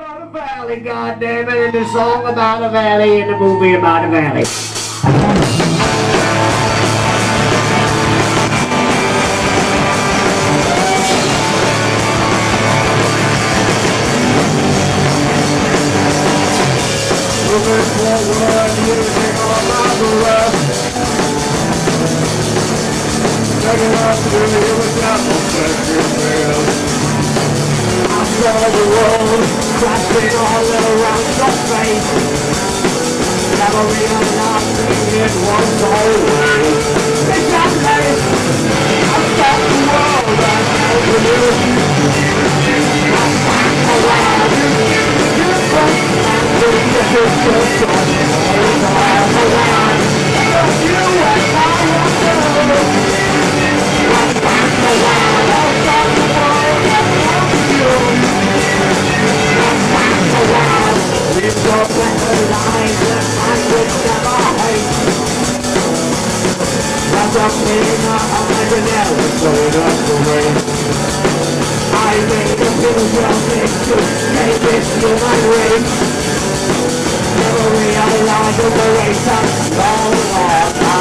about a valley, goddammit, and a song about a valley, and a movie about a valley. Moving forward, music all about the rest. Taking us to the irreplaceable country field. The world, grasping all around your face. Never realized it was so late. In that place, I felt the world as open as you. I found the world, beautiful and delicious, just like all around the world. But you and I were still. I found the world, I found the world that loves you. It's a better life that I would never hate. That's a pain I can never put us away. I made a beautiful thing to take it to my race. Never realized the race I'm all about.